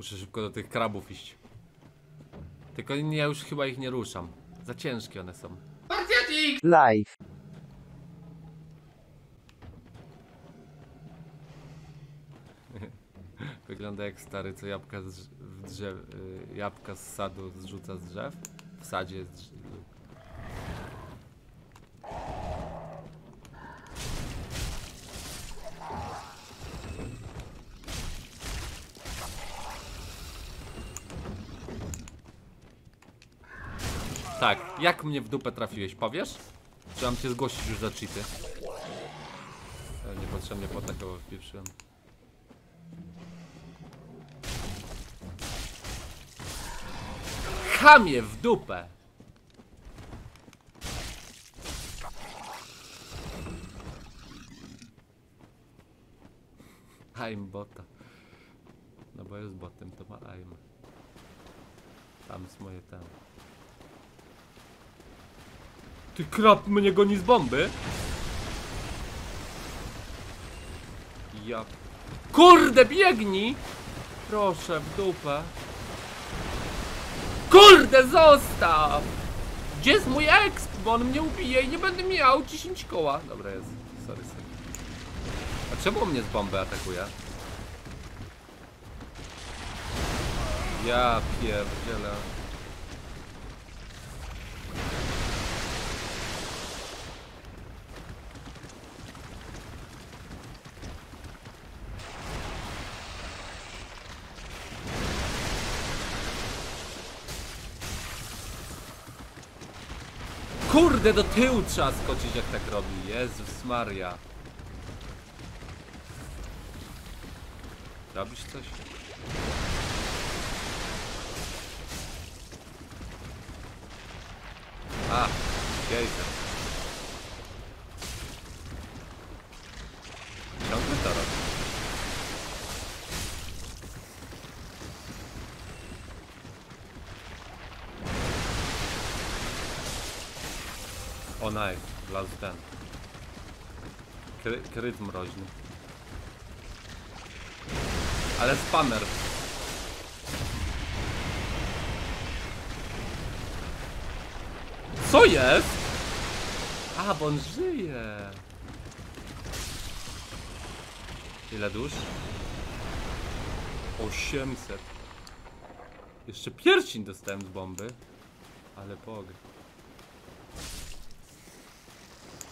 Muszę szybko do tych krabów iść. Tylko ja już chyba ich nie ruszam. Za ciężkie one są. Partiatik! Live. Wygląda jak stary, co jabłka jabłka z sadu zrzuca z drzew. W sadzie z drzew. Tak, jak mnie w dupę trafiłeś, powiesz? Czy mam cię zgłosić już za cheaty? Niepotrzebnie potem chyba wpieprzyłem. Chamie w dupę! I'm bota. No bo jest botem, to ma I'm. Tam jest moje tam. Ty krab mnie goni z bomby? Ja... Kurde, biegnij! Proszę, w dupę. Kurde, zostaw! Gdzie jest mój exp? Bo on mnie ubije i nie będę miał 10 koła. Dobra, jest. Sorry, sorry. A czemu mnie z bomby atakuje? Ja pierdzielę. Kurde, do tyłu trzeba skoczyć, jak tak robi. Jezus Maria. Robisz coś? A, jejka. Ciągle to robi. O naj, wlazł ten kryt mroźny. Ale spammer. Co jest? A, bo on żyje. Ile dusz? 800. Jeszcze pierścień dostałem z bomby. Ale boga.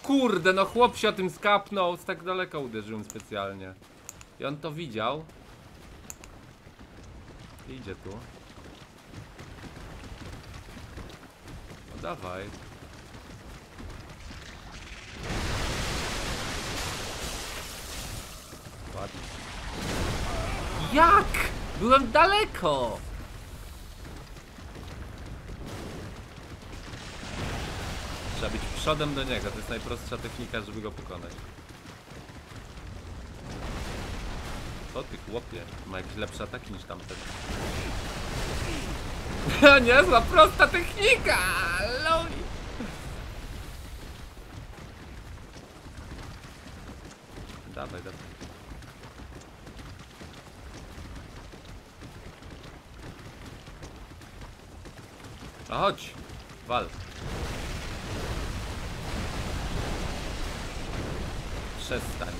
Kurde, no chłop się o tym skapnął, z tak daleka uderzyłem specjalnie. I on to widział. Idzie tu. No dawaj. Ładnie. Jak? Byłem daleko! Trzeba być przodem do niego, to jest najprostsza technika, żeby go pokonać. Co ty chłopie? Ma jakieś lepsze ataki niż tamten. To niezła prosta technika! Loli! Dawaj, dawaj. A chodź! Wal! Przestań.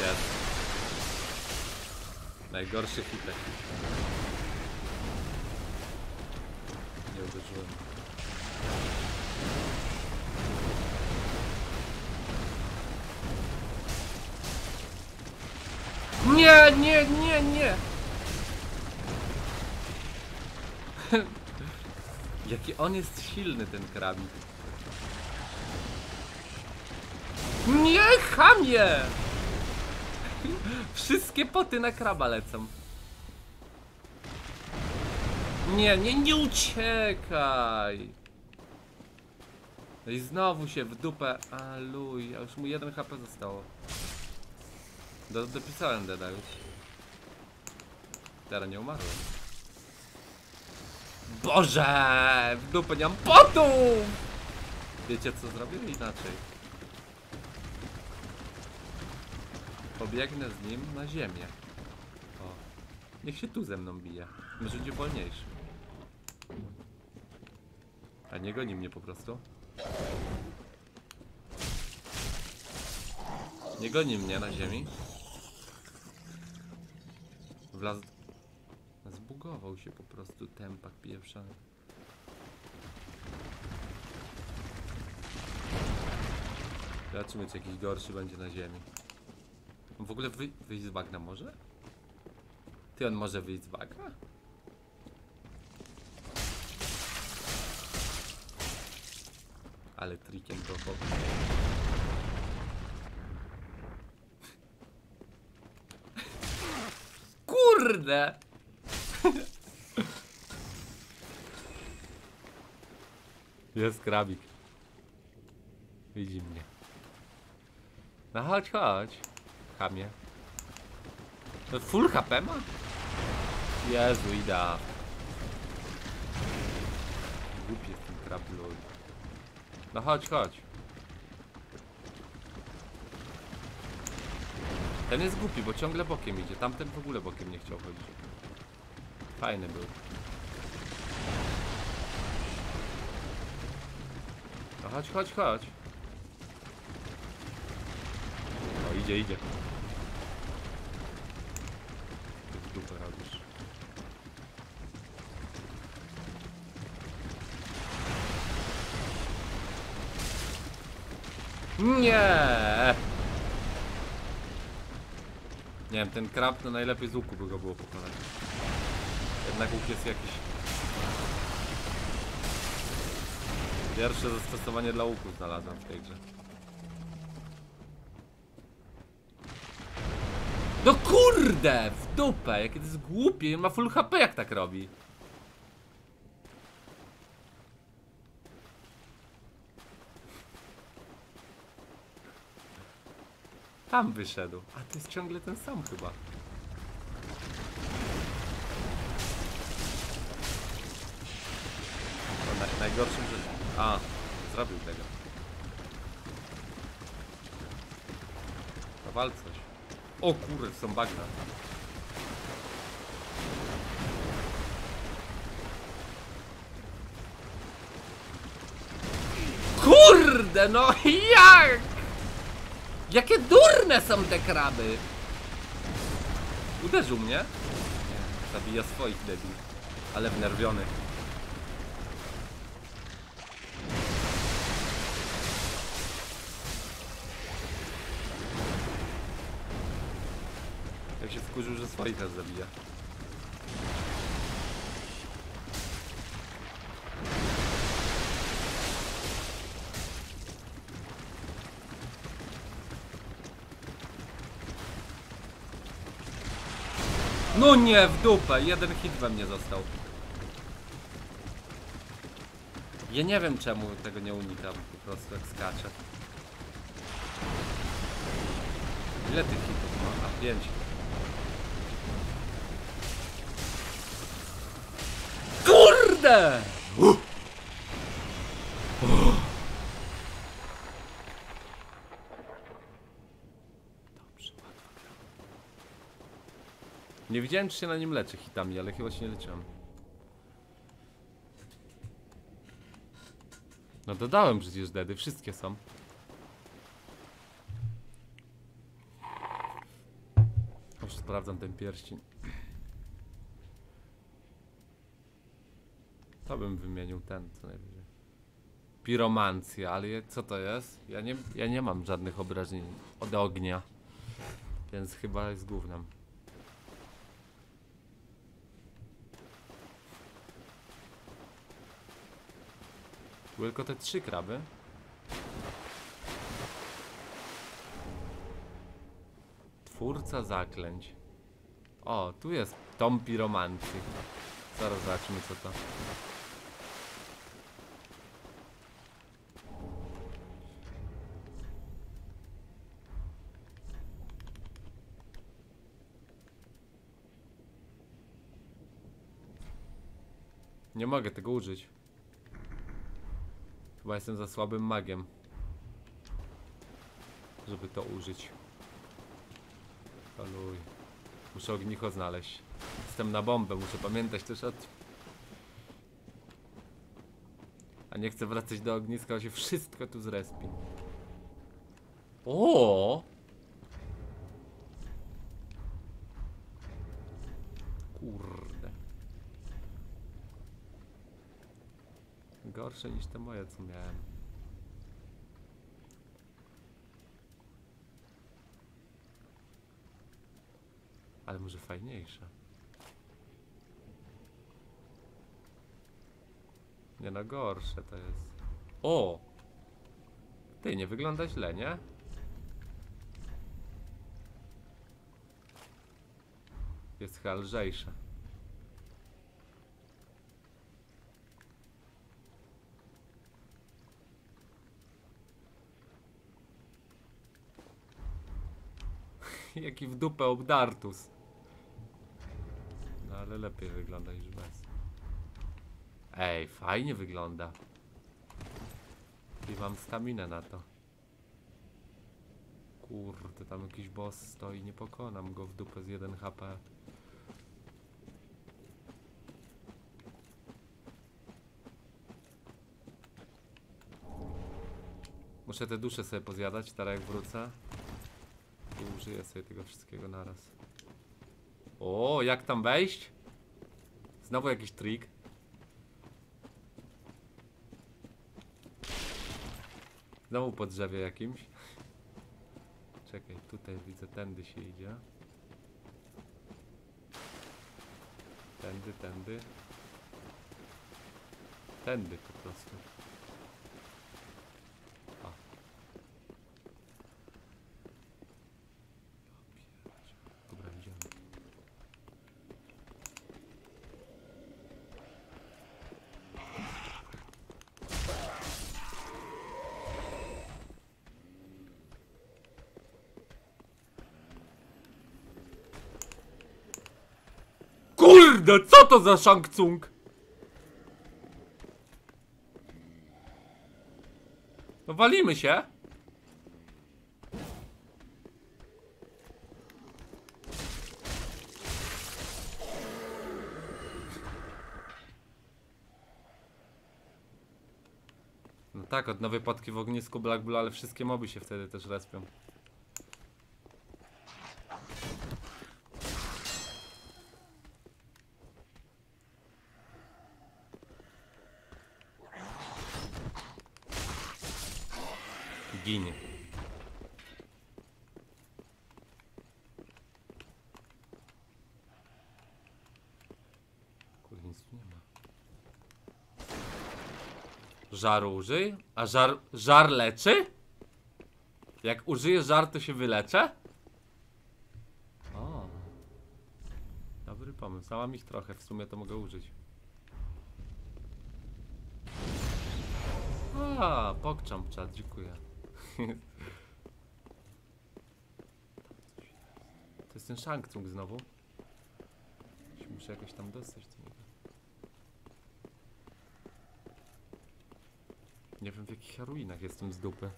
Jest. Najgorszy hitek. Nie uderzyłem. Nie. Jaki on jest silny, ten krabik. Nie, chamie! Wszystkie poty na kraba lecą. Nie uciekaj! No i znowu się w dupę. Aluj, a już mu 1 HP zostało. Dopisałem deda już. Teraz nie umarłem. Boże! W dupę nie mam potu! Wiecie co zrobię? Inaczej. pobiegnę z nim na ziemię. O, niech się tu ze mną bije. Może będzie wolniejszy. A nie goni mnie po prostu. Nie goni mnie na ziemi. Wlazł... Zbugował się po prostu tempak pieprzany. Zobaczymy, czy jakiś gorszy będzie na ziemi. On w ogóle wyjść z bagna może? Ty, on może wyjść z bagna? Ale trikiem go pobił. Kurde! Jest krabik. Widzi mnie. No chodź, chodź. Chamie. To full HP ma? Jezu, idea. Głupie w tym krablu. No chodź, chodź. Ten jest głupi, bo ciągle bokiem idzie. Tamten w ogóle bokiem nie chciał chodzić. Fajny był. No chodź, chodź, chodź. No idzie, idzie. Ty w dupę robisz. Nie! Nie wiem, ten krab to najlepiej z łuku by go było pokonać. Jednak łuk jest jakiś... Pierwsze zastosowanie dla łuku znalazłem w tej grze. No kurde! W dupę! Jakie to jest głupie! On ma full HP, jak tak robi. Tam wyszedł. A to jest ciągle ten sam chyba. To najgorszym rzeczą. A, zrobił tego. To wal coś. O kurde, są bagna. Kurde, no jak? Jakie durne są te kraby! Uderzył mnie? Nie, zabija swoich debil. Ale wnerwiony. Jak się wkurzył, że swoich też zabija. No nie, w dupę, jeden hit we mnie został. Ja nie wiem, czemu tego nie unikam, po prostu jak skaczę. Ile tych hitów ma? A, 5. Kurde! Nie widziałem, czy się na nim leczy hitami, ale chyba się nie leczyłem. No dodałem przecież dedy, wszystkie są. Już sprawdzam ten pierścień. To bym wymienił ten, co najwyżej. Piromancja, ale co to jest? Ja nie mam żadnych obrażeń od ognia. Więc chyba jest gównem. Były tylko te 3 kraby. Twórca zaklęć. O, tu jest tom piromancji. Zaraz zobaczymy, co to. Nie mogę tego użyć. Chyba jestem za słabym magiem, żeby to użyć. Haluj. Muszę ognicho znaleźć. Jestem na bombę, muszę pamiętać też o tym. A nie chcę wracać do ogniska, bo się wszystko tu zrespi. O! Kurde. Gorsze niż te moje, co miałem. Ale może fajniejsze. Nie no, gorsze to jest. O! Ty, nie wygląda źle, nie? Jest chyba lżejsza. Jaki w dupę obdartus. No ale lepiej wygląda niż bez. Ej, fajnie wygląda. I mam staminę na to. Kurde, tam jakiś boss stoi, nie pokonam go w dupę z 1 HP. Muszę te dusze sobie pozjadać, teraz jak wrócę. I użyję sobie tego wszystkiego naraz. O, jak tam wejść? Znowu jakiś trik. Znowu po drzewie jakimś. Czekaj, tutaj widzę, tędy się idzie. Tędy, tędy. Tędy po prostu. O. Dobra, idziemy. Kurde, co to za Shang Tsung? No walimy się. No tak, od nowej wypadki w ognisku Black Blue, ale wszystkie moby się wtedy też respią. Ginie. Kurde, nic tu nie ma. Żaru użyj? A żar leczy? Jak użyję żar, to się wyleczę? O. Dobry pomysł. Mam ich trochę, w sumie to mogę użyć. A, pokczam czat, dziękuję. To jest ten Shang Tsung znowu. Muszę jakoś tam dostać do niego. Nie wiem, w jakich ruinach jestem z dupy.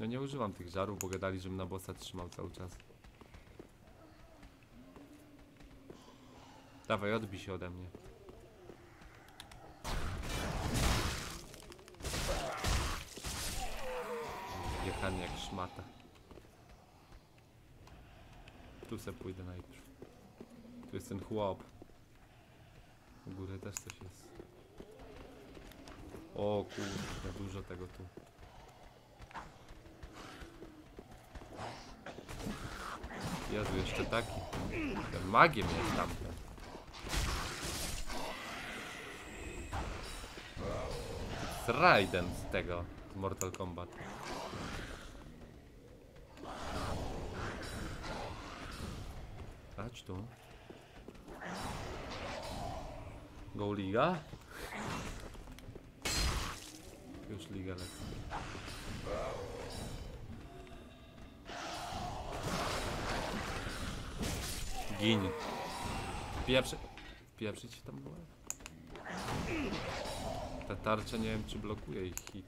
No nie używam tych żarów, bo gadali, żebym na bossa trzymał cały czas. Dawaj, odbij się ode mnie. Jechanie jak szmata. Tu se pójdę najpierw. Tu jest ten chłop. U góry też coś jest. O kurde, dużo tego tu. Jezu, jeszcze taki. Ten magiem jest tamten. Z Raiden z tego, z Mortal Kombat. Chodź tu. Go liga. Już liga leci. Gin. Wpieprzyć się tam było? Ta tarcza, nie wiem, czy blokuje ich hitki.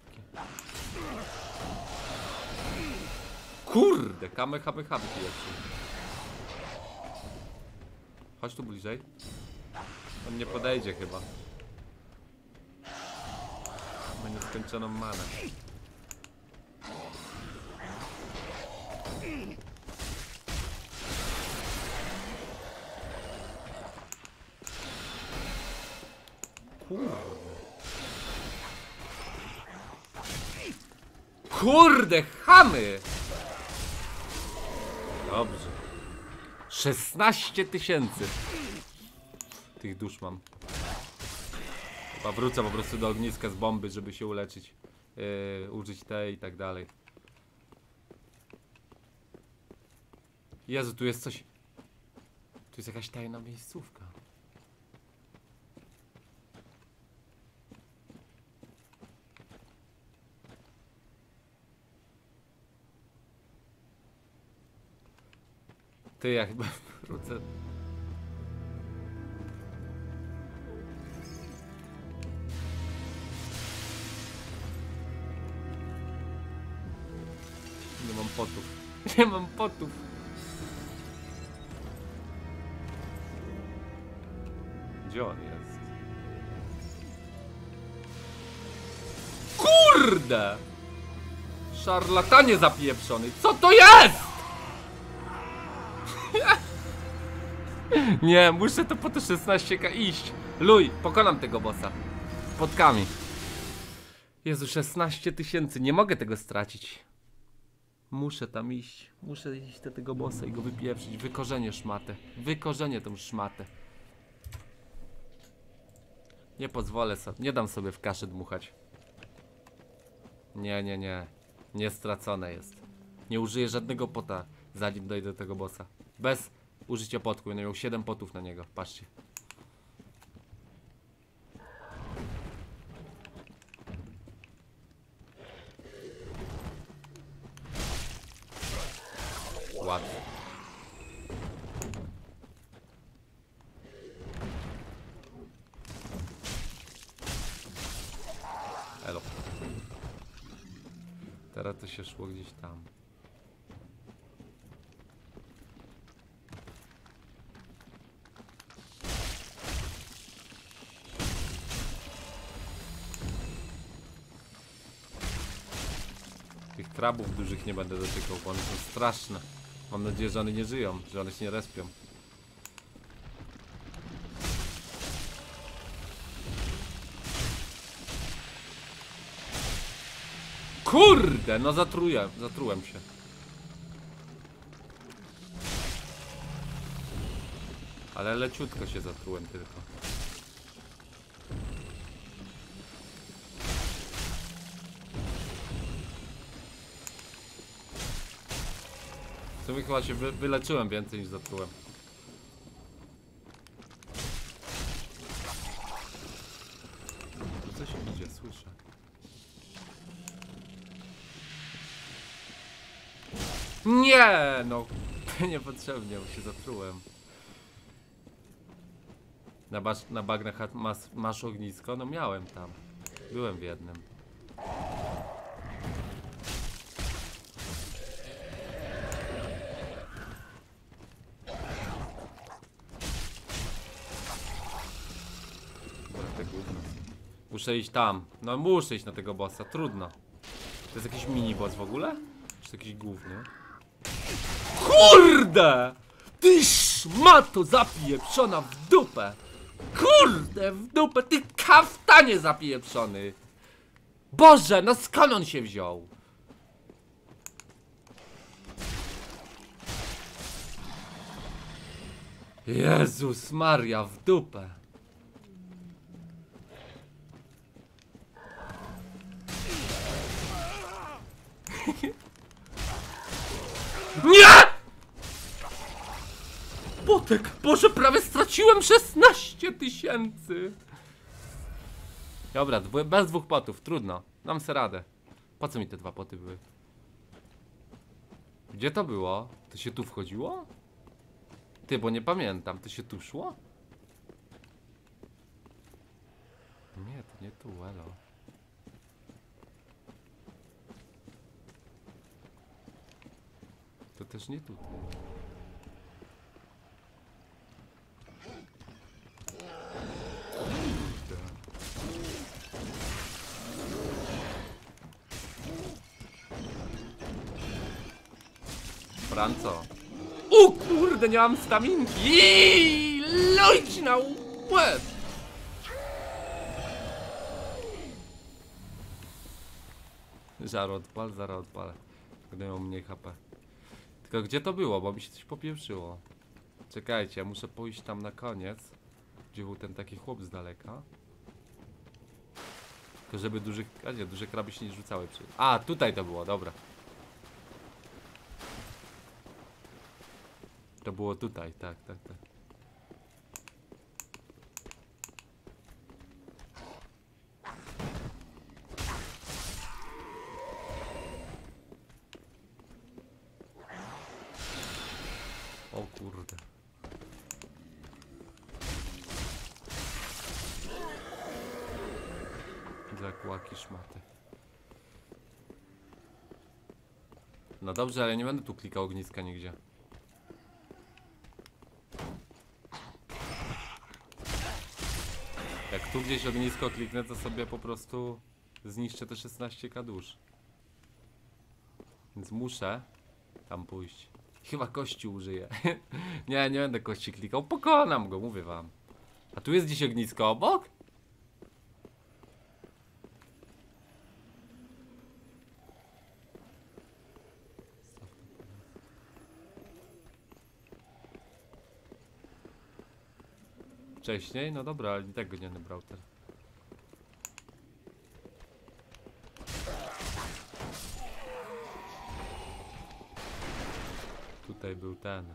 Kurde, kamehame pierwszy. Chodź tu bliżej. On nie podejdzie chyba. Ma nieskończoną manę. Kurde, chamy! Dobrze. 16 000. Tych dusz mam. Chyba wrócę po prostu do ogniska z bomby, żeby się uleczyć. Użyć tej i tak dalej. Jezu, tu jest coś. Tu jest jakaś tajna miejscówka. Ty, ja chyba wrócę. Nie mam potów. Nie mam potów. Gdzie on jest? Kurde! Szarlatanie zapieprzony. Co to jest? Nie, muszę to po te 16 000 iść. Luj, pokonam tego bossa. Podkami. Jezu, 16 000. Nie mogę tego stracić. Muszę tam iść. Muszę iść do tego bossa i go wypieprzyć. Wykorzenię szmatę. Wykorzenię tą szmatę. Nie pozwolę sobie. Nie dam sobie w kaszę dmuchać. Nie, nie, nie. Nie, stracone jest. Nie użyję żadnego pota, zanim dojdę do tego bossa. Bez użycie potku, będę miał 7 potów na niego, patrzcie. Ładnie. Elo. Teraz to się szło gdzieś tam. Krabów dużych nie będę dotykał, bo one są straszne. Mam nadzieję, że one nie żyją, że one się nie respią. Kurde, no zatrułem się. Ale leciutko się zatrułem tylko. Chyba się wyleczyłem więcej niż zatrułem. Tu coś idzie, słyszę. Nie, no niepotrzebnie, bo się zatrułem. Na bagnach masz ognisko? No miałem tam. Byłem w jednym. Muszę iść tam, no muszę iść na tego bossa, trudno. To jest jakiś mini boss w ogóle? Czy jakiś główny? Kurde! Ty szmato zapieprzona w dupę! Kurde w dupę, ty kaftanie zapieprzony! Boże, no skąd on się wziął? Jezus Maria, w dupę! Nie! Potek! Boże, prawie straciłem 16 000. Dobra, bez 2 potów, trudno. Dam se radę. Po co mi te 2 poty były? Gdzie to było? To się tu wchodziło? Ty, bo nie pamiętam, to się tu szło? Nie, to nie tu, elo. to też nie tutaj. Franco. O kurde, nie mam staminki. Lójdź na łeb. Zaraz odpal, będę miał mniej HP. Tylko gdzie to było, bo mi się coś popieprzyło. Czekajcie, ja muszę pójść tam na koniec, gdzie był ten taki chłop z daleka. Tylko żeby dużych, a nie, duże kraby się nie rzucały przy... A, tutaj to było, dobra. To było tutaj, tak, tak, tak. O kurde. Zakłaki szmaty. No dobrze, ale nie będę tu klikał ogniska nigdzie. Jak tu gdzieś ognisko kliknę, to sobie po prostu zniszczę te 16 000 dusz. Więc muszę tam pójść. Chyba kości użyję. Nie, nie będę kości klikał. Pokonam go, mówię wam. A tu jest gdzieś ognisko obok? Wcześniej? No dobra, ale i tak go nie brał teraz. Tutaj był ten.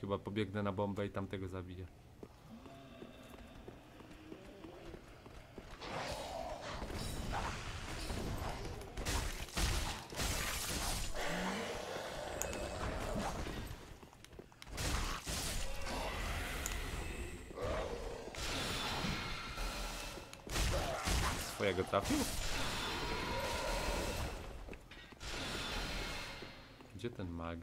Chyba pobiegnę na bombę i tamtego zabiję. Swojego trafił? Gdzie ten mag?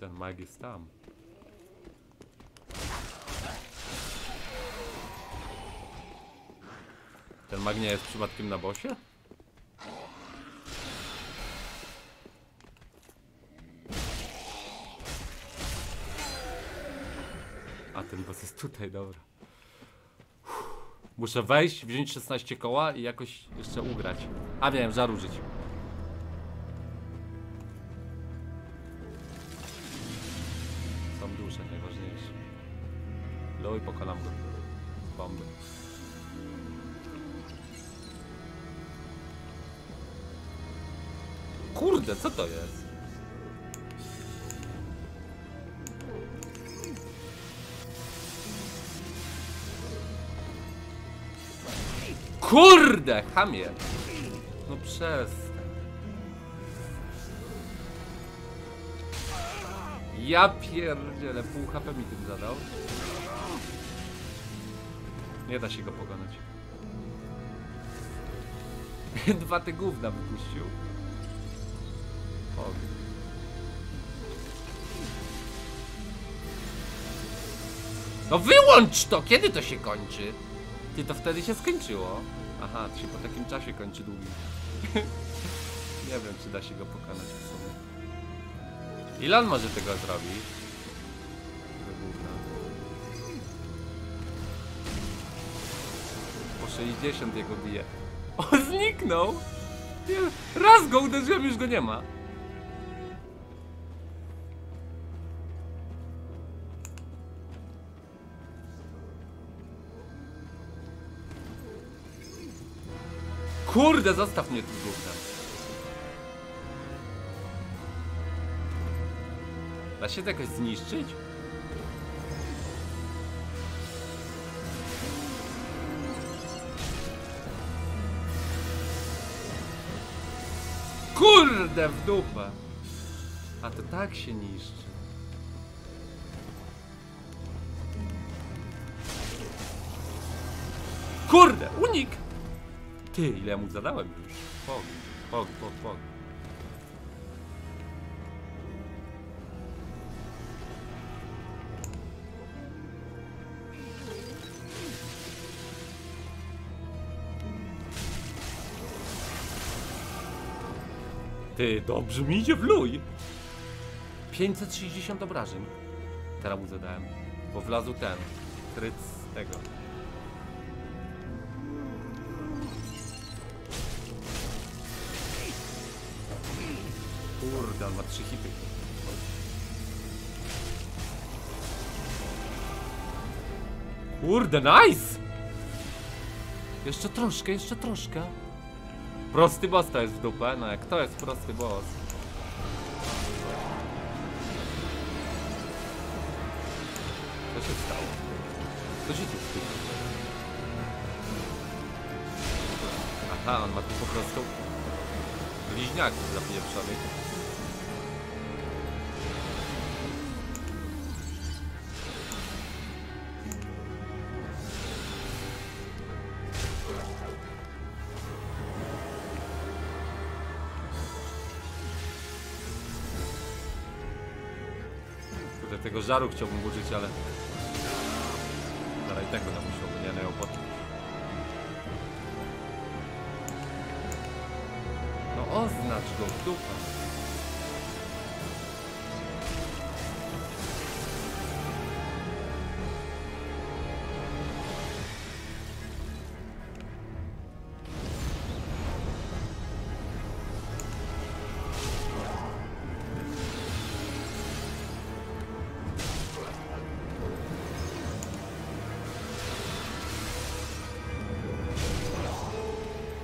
Ten mag jest tam. Ten mag nie jest przypadkiem na bosie? A ten boss jest tutaj, dobra. Muszę wejść, wziąć 16 koła i jakoś jeszcze ugrać. A wiem, żar użyć. Są duże, najważniejsze. No i pokonam go. Bomby. Kurde, co to jest? Kurde, chamie! No przez... Ja pierdzielę, pół HP mi tym zadał. Nie da się go pokonać. Dwa te gówna wypuścił. O. No wyłącz to! Kiedy to się kończy? Ty, to wtedy się skończyło. Aha, to się po takim czasie kończy długi. Nie wiem, czy da się go pokonać w sumie. Ile on może tego zrobić? Po 60 jego bije. O, zniknął! Raz go uderzyłem, już go nie ma. Kurde, zostaw mnie tu gównem. Da się to jakoś zniszczyć? Kurde, w dupę. A to tak się niszczy. Kurde, unik! Ty, ile ja mu zadałem już? Pog. Ty, dobrze mi idzie, wluj! 560 obrażeń. Teraz mu zadałem, bo wlazł ten kryc z tego. Kurde, on ma 3 hity. Kurde, nice! Jeszcze troszkę. Prosty boss to jest w dupę, no jak to jest prosty boss. Co się stało? Co się tu stało? Aha, on ma tu po prostu bliźniaków zapieprzonych. Tego żaru chciałbym użyć, ale... Zaraz i tego tam musiałbym, nie miał pod... No oznacz go w dupę.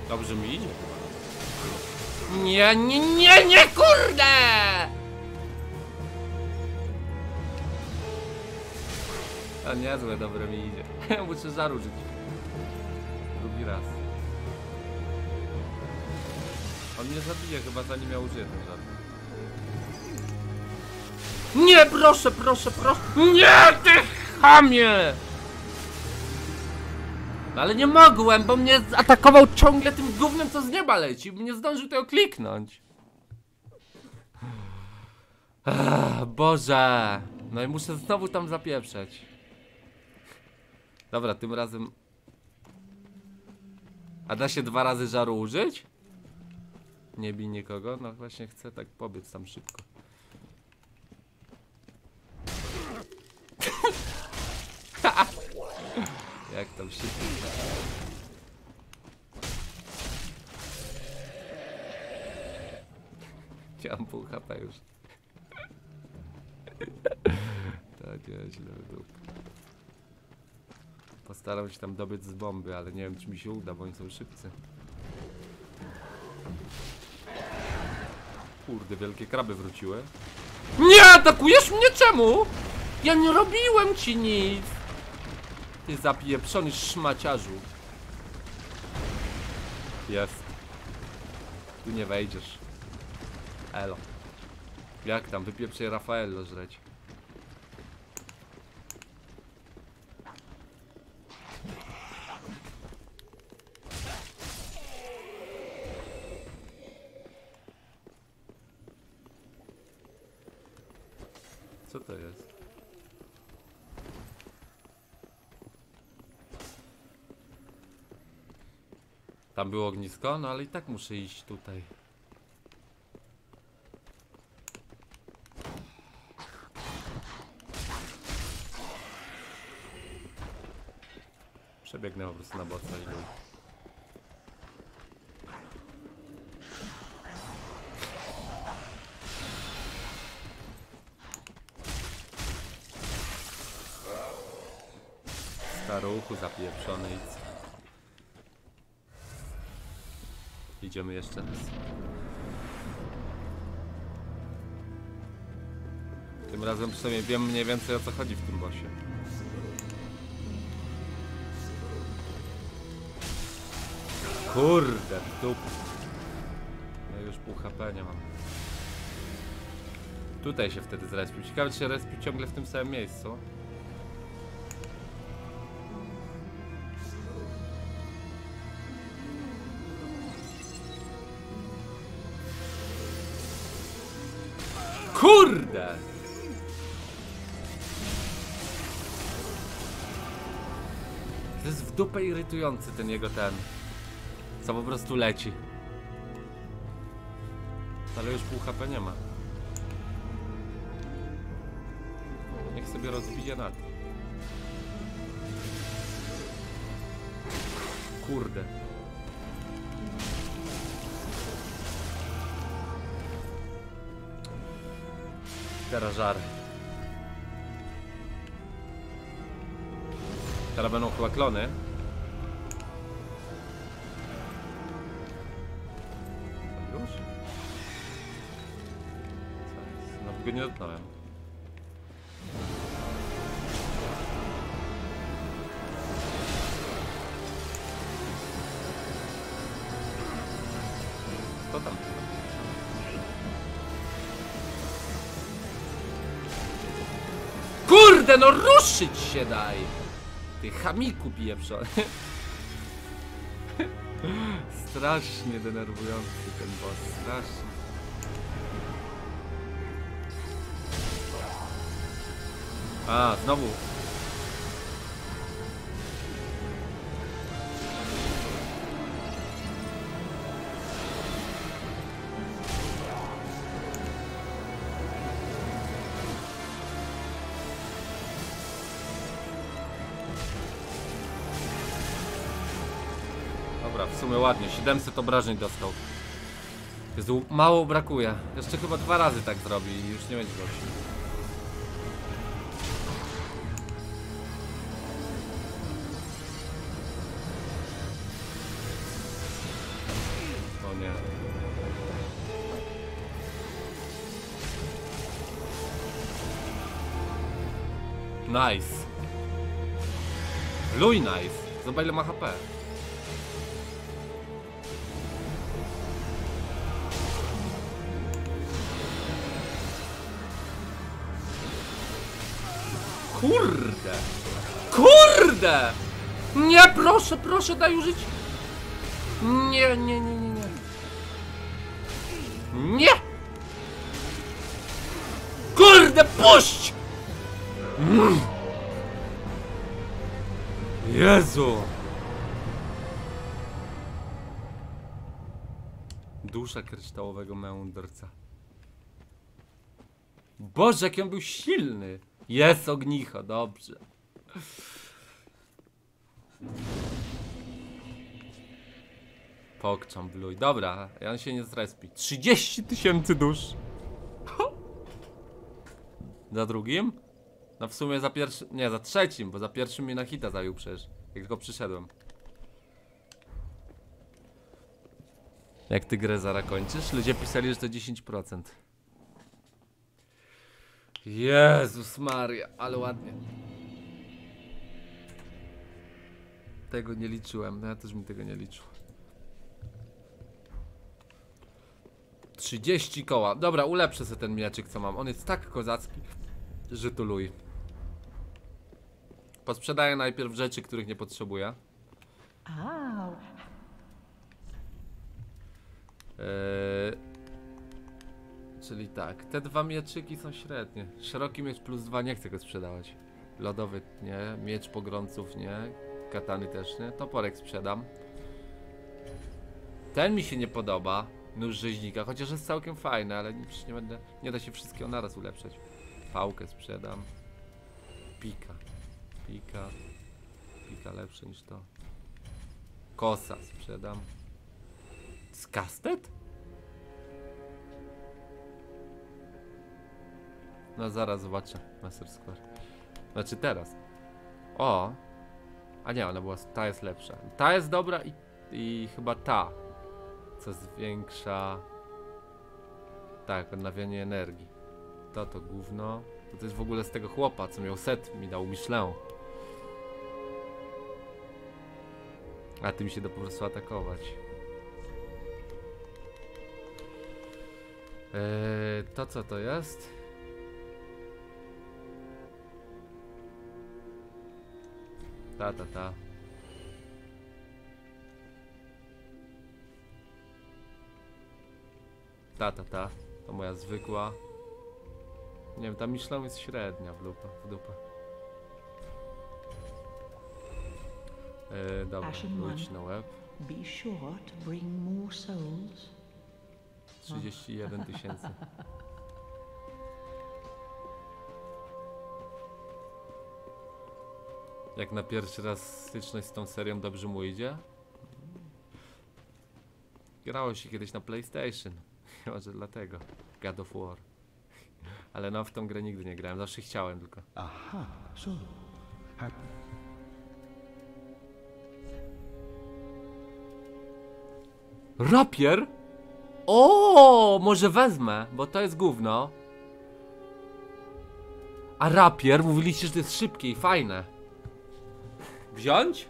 Dobrze mi idzie. Nie, kurde! A niezłe, dobre mi idzie. Muszę zaróżyć. Drugi raz. On mnie zabije chyba, zanim ja użyję ten żart. Nie, proszę. Nie, ty chamie! No ale nie mogłem, bo mnie atakował ciągle tym gównem, co z nieba leci. Nie zdążył tego kliknąć. Ach, Boże. No i muszę znowu tam zapieprzeć. Dobra, tym razem... A da się 2 razy żaru użyć? Nie bij nikogo? No właśnie chcę tak pobiec tam szybko. Jak tam się pisze? Chciałem pół HP już. Tak, nieźle dup. Postaram się tam dobyć z bomby, ale nie wiem, czy mi się uda, bo oni są szybcy. Kurde, wielkie kraby wróciły. Nie atakujesz mnie, czemu? Ja nie robiłem ci nic. Ty zapieprzony szmaciarzu. Jest. Tu nie wejdziesz. Elo. Jak tam? Wypieprzaj Rafaello żreć. Co to jest? Tam było ognisko, no ale i tak muszę iść tutaj. Przebiegnę po prostu na boce i dół. Staruchu zapieprzony i co? Idziemy jeszcze raz. Tym razem przynajmniej wiem mniej więcej o co chodzi w tym bossie. Kurde, tu. No już pół HP nie mam. Tutaj się wtedy zrespił. Ciekawe, czy się respił ciągle w tym samym miejscu. Kurde! To jest w dupę irytujący ten jego ten, co po prostu leci. Ale już pół HP nie ma. Niech sobie rozbije na to. Kurde. Teraz żar. Teraz będą chyba klony. Już? Znowu go nie dotknąłem. Co tam? Kurde, no ruszyć się daj! Ty chamiku pieprzony. Strasznie denerwujący ten boss, strasznie. A, znowu. Dobra, w sumie ładnie, 700 obrażeń dostał. Jezu, mało brakuje. Jeszcze chyba 2 razy tak zrobi i już nie będzie gościł. O nie. Nice. Luj nice. Zobacz ile ma HP. Kurde! Kurde! Nie, proszę, proszę, daj użyć! Nie, nie, nie, nie, nie! Nie! Kurde, puść! Jezu! Dusza kryształowego mędrca. Boże, jaki on był silny! Jest ognicho, dobrze. Pokczam bluj. Dobra, ja się nie zrespi. 30 000 dusz. Za drugim? No w sumie za pierwszym. Nie, za trzecim, bo za pierwszym mnie na hita zabił przecież. Jak tylko przyszedłem. Jak ty grę zaraz kończysz? Ludzie pisali, że to 10%. Jezus Maria, ale ładnie. Tego nie liczyłem, no ja też mi tego nie liczył. 30 koła, dobra, ulepszę sobie ten mieczek co mam, on jest tak kozacki, że to luj. Posprzedaję najpierw rzeczy, których nie potrzebuję. Czyli tak, te 2 mieczyki są średnie. Szeroki miecz +2, nie chcę go sprzedawać. Lodowy nie, miecz pogromców nie, katany też nie, toporek sprzedam. Ten mi się nie podoba, nóż rzeźnika, chociaż jest całkiem fajny, ale nie będę, nie da się wszystkiego naraz ulepszać. Pałkę sprzedam. Pika lepsze niż to. Kosa sprzedam. Z kastet? No zaraz zobaczę, Master Square. Znaczy teraz. O! A nie, ona była, ta jest lepsza. Ta jest dobra i chyba ta. Co zwiększa... Tak, odnawianie energii. To gówno. To jest w ogóle z tego chłopa, co miał set, mi dał Michelin. A tym się da po prostu atakować. To co to jest? Ta. Ta. To moja zwykła. Nie wiem, ta Michelin jest średnia w dupę. Dobra, wróć na łeb. 31 000. Jak na pierwszy raz styczność z tą serią dobrze mu idzie? Grało się kiedyś na PlayStation. Może dlatego. God of War. Ale no w tą grę nigdy nie grałem, zawsze chciałem tylko. Aha, so. Rapier? O, może wezmę, bo to jest gówno. A rapier, mówiliście, że to jest szybkie i fajne. Wziąć?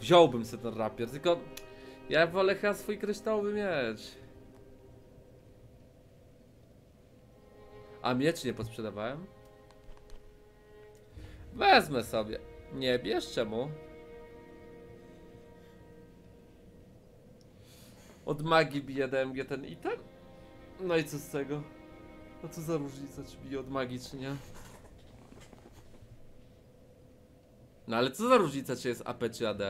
Wziąłbym sobie ten rapier, tylko ja wolę chyba swój kryształowy miecz. A miecz nie posprzedawałem? Wezmę sobie. Nie, bierz czemu? Od magii bije DMG ten item? No i co z tego? No co za różnica, czy bije od magii, czy nie? No ale co za różnica, czy jest AP, czy AD?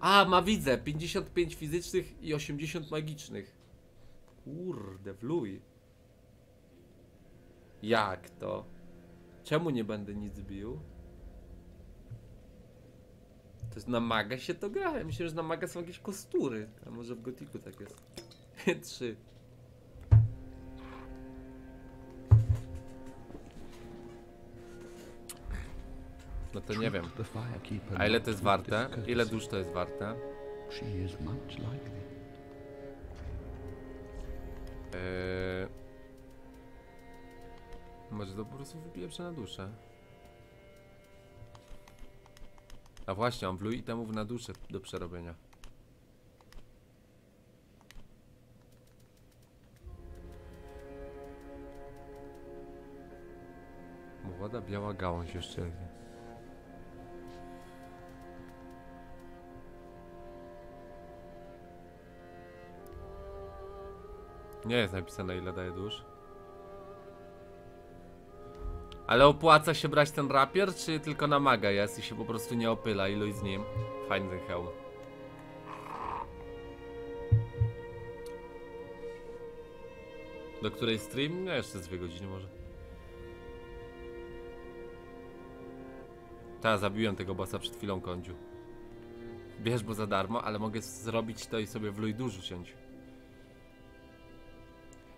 A, ma widzę, 55 fizycznych i 80 magicznych. Kurde, wluj. Jak to? Czemu nie będę nic bił? To jest na maga się to gra, ja myślę, że na maga są jakieś kostury. A może w Gotiku tak jest. 3. No to nie wiem. A ile to jest warte? Ile dusz to jest warte? Może to po prostu wypieprzę na duszę. A właśnie, mam wluj i temów na duszę do przerobienia. Młoda biała gałąź jeszcze jednie. Nie jest napisane, ile daje dusz. Ale opłaca się brać ten rapier, czy tylko na maga jest i się po prostu nie opyla? Iluś z nim. Fajny ten hełm. Do której stream? No jeszcze 2 godziny może. Ta, zabiłem tego bossa przed chwilą, kądziu. Bierz, bo za darmo, ale mogę zrobić to i sobie w luj dużu ciąć.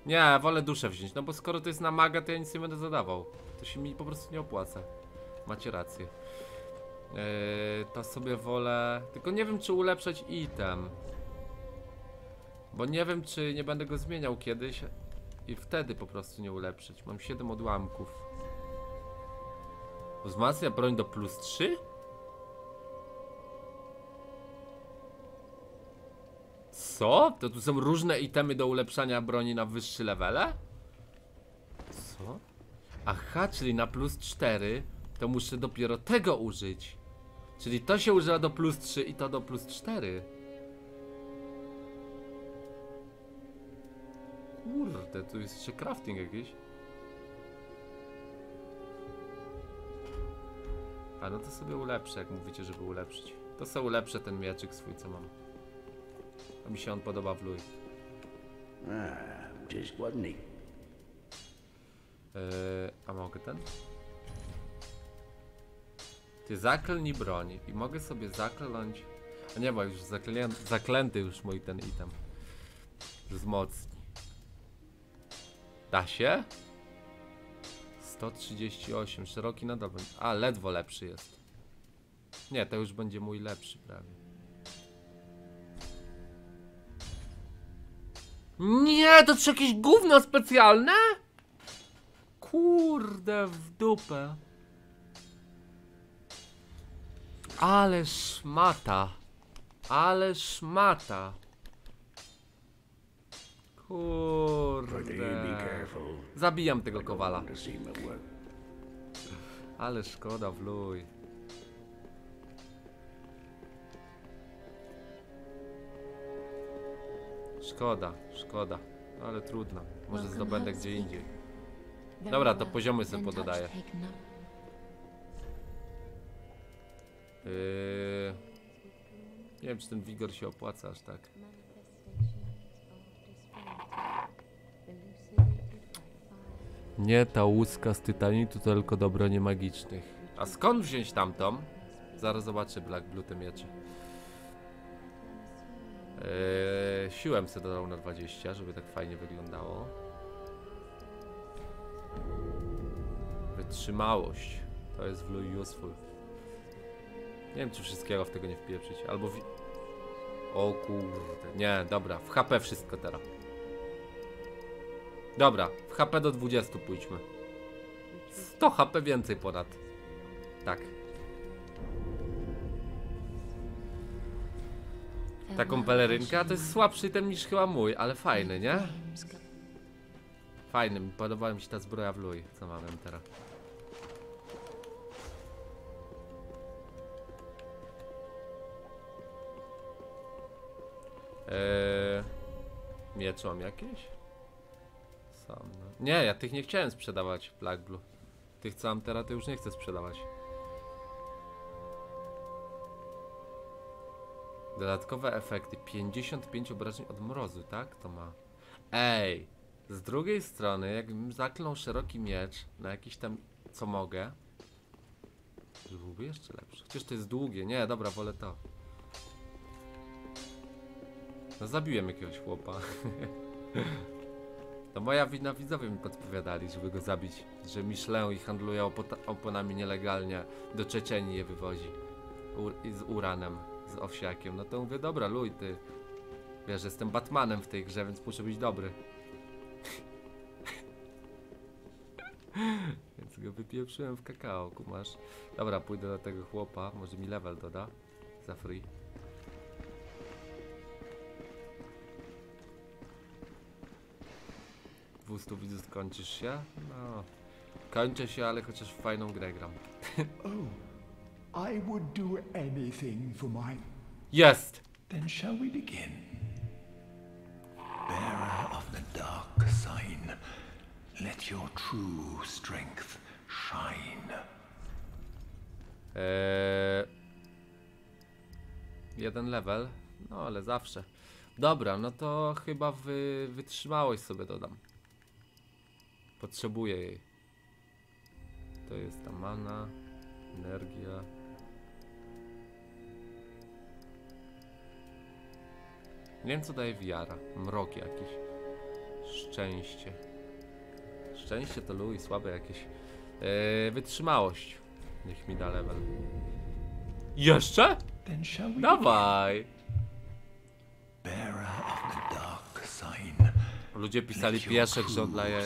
Nie, wolę duszę wziąć, no bo skoro to jest na maga, to ja nic nie będę zadawał. To się mi po prostu nie opłaca. Macie rację. To sobie wolę... Tylko nie wiem, czy ulepszać item. Bo nie wiem, czy nie będę go zmieniał kiedyś. I wtedy po prostu nie ulepszyć. Mam 7 odłamków. Wzmacnia broń do +3? Co? To tu są różne itemy do ulepszania broni na wyższy levele? Co? Aha, czyli na +4 to muszę dopiero tego użyć. Czyli to się używa do +3 i to do +4. Kurde, tu jest jeszcze crafting jakiś. A no to sobie ulepszę, jak mówicie, żeby ulepszyć. To sobie ulepszę ten mieczyk swój, co mam. A mi się on podoba w luj. Gdzieś ładny. A mogę ten? Ty zaklnij broń i mogę sobie zakląć. A nie, bo już zaklęty już mój ten item. Wzmocni. Da się? 138, szeroki na dobrym. A, ledwo lepszy jest. Nie, to już będzie mój lepszy prawie. Nie, to czy jakieś gówno specjalne? Kurde w dupę. Ale szmata. Ale szmata. Kurde. Zabijam tego kowala. Ale szkoda w luj. Szkoda, szkoda, ale trudno. Może zdobędę gdzie indziej. Dobra, to poziomy sobie pododaję. Nie wiem, czy ten wigor się opłaca aż tak. Nie, ta łuska z tytanitu to tylko do broni magicznych. A skąd wziąć tamtą? Zaraz zobaczę, Black Blue te miecze. Siłę se dodał na 20, żeby tak fajnie wyglądało. Wytrzymałość. To jest w useful. Nie wiem, czy wszystkiego w tego nie wpieprzyć. Albo w... O kurde. Nie, dobra. W HP wszystko teraz. Dobra. W HP do 20 pójdźmy. 100 HP więcej ponad. Tak. Taką pelerynkę, to jest słabszy ten niż chyba mój, ale fajny, nie? Fajny, podobała mi się ta zbroja w Lui, co mamy teraz. Miecz mam jakieś? Sam, no. Nie, ja tych nie chciałem sprzedawać, Black Blue. Tych co mam teraz, to już nie chcę sprzedawać. Dodatkowe efekty, 55 obrażeń od mrozu, tak? To ma. Ej, z drugiej strony, jakbym zaklął szeroki miecz na jakiś tam, co mogę, to byłby jeszcze lepszy. Chociaż to jest długie, nie, dobra, wolę to. No zabiłem jakiegoś chłopa. To moja wina, widzowie mi podpowiadali, żeby go zabić. Że Michelin i handluje oponami nielegalnie, do Czeczenii je wywozi. Z uranem. Z owsiakiem, no to mówię, dobra Lui, ty wiesz, że jestem Batmanem w tej grze, więc muszę być dobry. Więc go wypieprzyłem w kakao, kumasz. Dobra, pójdę do tego chłopa, może mi level doda za free. Dwustu widzów, skończysz się? No, kończę się, ale chociaż w fajną grę gram. I would do anything for my... Yes. Then shall we begin? Bearer of the dark sign, let your true strength shine. Jeden level, no ale zawsze. Dobra, no to chyba wytrzymałość sobie dodam. Potrzebuję jej. To jest ta mana, energia. Nie wiem co daje wiara, mrok jakiś, szczęście. Szczęście to Lui, słabe jakieś. Wytrzymałość. Niech mi da level. Jeszcze? Dawaj! Ludzie pisali pieszek, że oddaje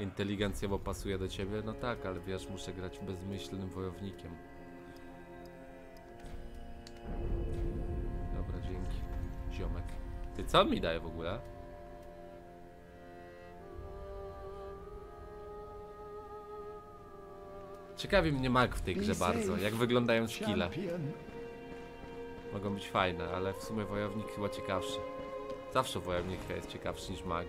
inteligencja, bo pasuje do ciebie. No tak, ale wiesz, muszę grać bezmyślnym wojownikiem. Ziomek. Ty co mi daje w ogóle? Ciekawi mnie mag w tej grze bardzo, jak wyglądają skille. Mogą być fajne, ale w sumie wojownik chyba ciekawszy. Zawsze wojownik jest ciekawszy niż mag.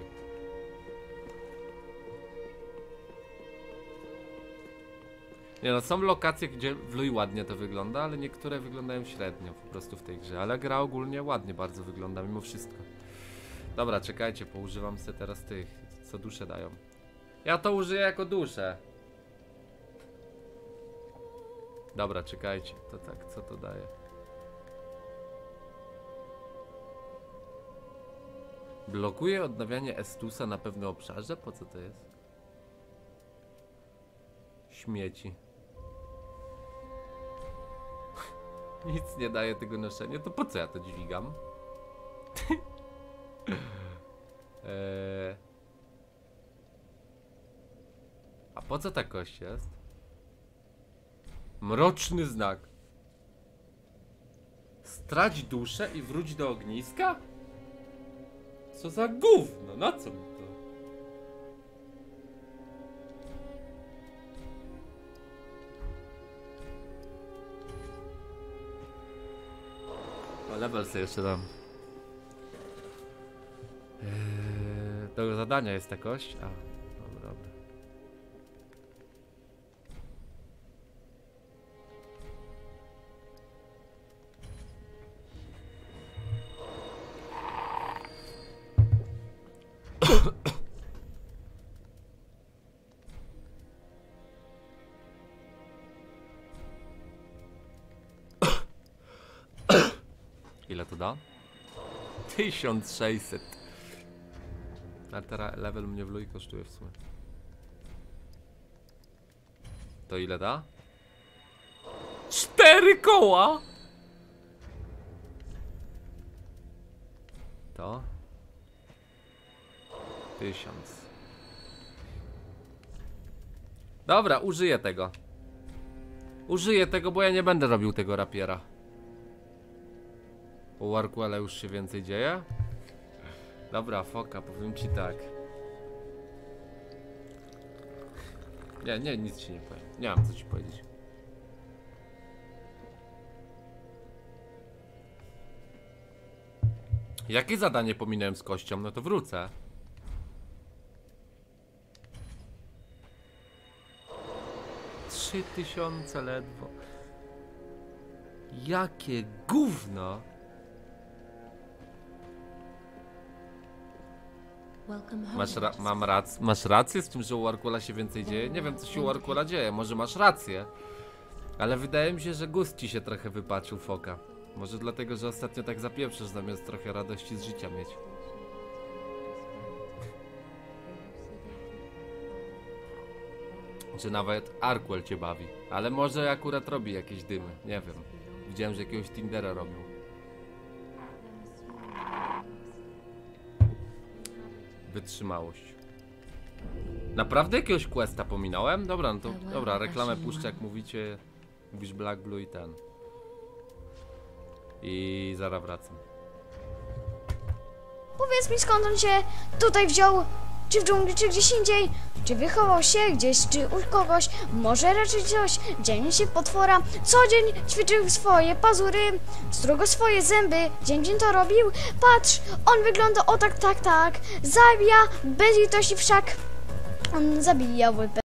Nie no, są lokacje, gdzie w Lui ładnie to wygląda, ale niektóre wyglądają średnio po prostu w tej grze, ale gra ogólnie ładnie bardzo wygląda mimo wszystko. Dobra, czekajcie, poużywam sobie teraz tych, co dusze dają. Ja to użyję jako duszę. Dobra, czekajcie, to tak, co to daje? Blokuje odnawianie Estusa na pewnym obszarze? Po co to jest? Śmieci. Nic nie daje tego noszenia. To po co ja to dźwigam? A po co ta kość jest? Mroczny znak. Strać duszę i wróć do ogniska? Co za gówno? Na co mi to? Level sobie jeszcze dam. Do zadania jest ta kość. A, ile to da? 1600. A teraz level mnie w luj kosztuje w sumie. To ile da? 4 koła! To 1000. Dobra, użyję tego. Użyję tego, bo ja nie będę robił tego rapiera. Po Warquele już się więcej dzieje? Dobra, foka, powiem ci tak. Nie, nic ci nie powiem. Nie mam co ci powiedzieć. Jakie zadanie pominąłem z kością? No to wrócę. Tysiące ledwo. Jakie gówno. Masz rację z tym, że u Warquela się więcej dzieje? Nie wiem, co się u Warquela dzieje, może masz rację. Ale wydaje mi się, że gust ci się trochę wypaczył, foka. Może dlatego, że ostatnio tak zapieprzysz, zamiast trochę radości z życia mieć. Czy nawet Arquel cię bawi, ale może akurat robi jakieś dymy, nie wiem. Widziałem, że jakiegoś Tindera robił. Wytrzymałość. Naprawdę jakiegoś questa pominąłem? Dobra, no to dobra, reklamę puszczę, jak mówicie. Mówisz Black Blue i ten. I zaraz wracam. Powiedz mi, skąd on się tutaj wziął? Czy w dżungli, czy gdzieś indziej? Czy wychował się gdzieś, czy u kogoś? Może raczej coś? Dzień się potwora. Co dzień ćwiczył swoje pazury, strugo swoje zęby. Dzień to robił. Patrz, on wygląda o tak. Zabija bez litości wszak. On zabijał.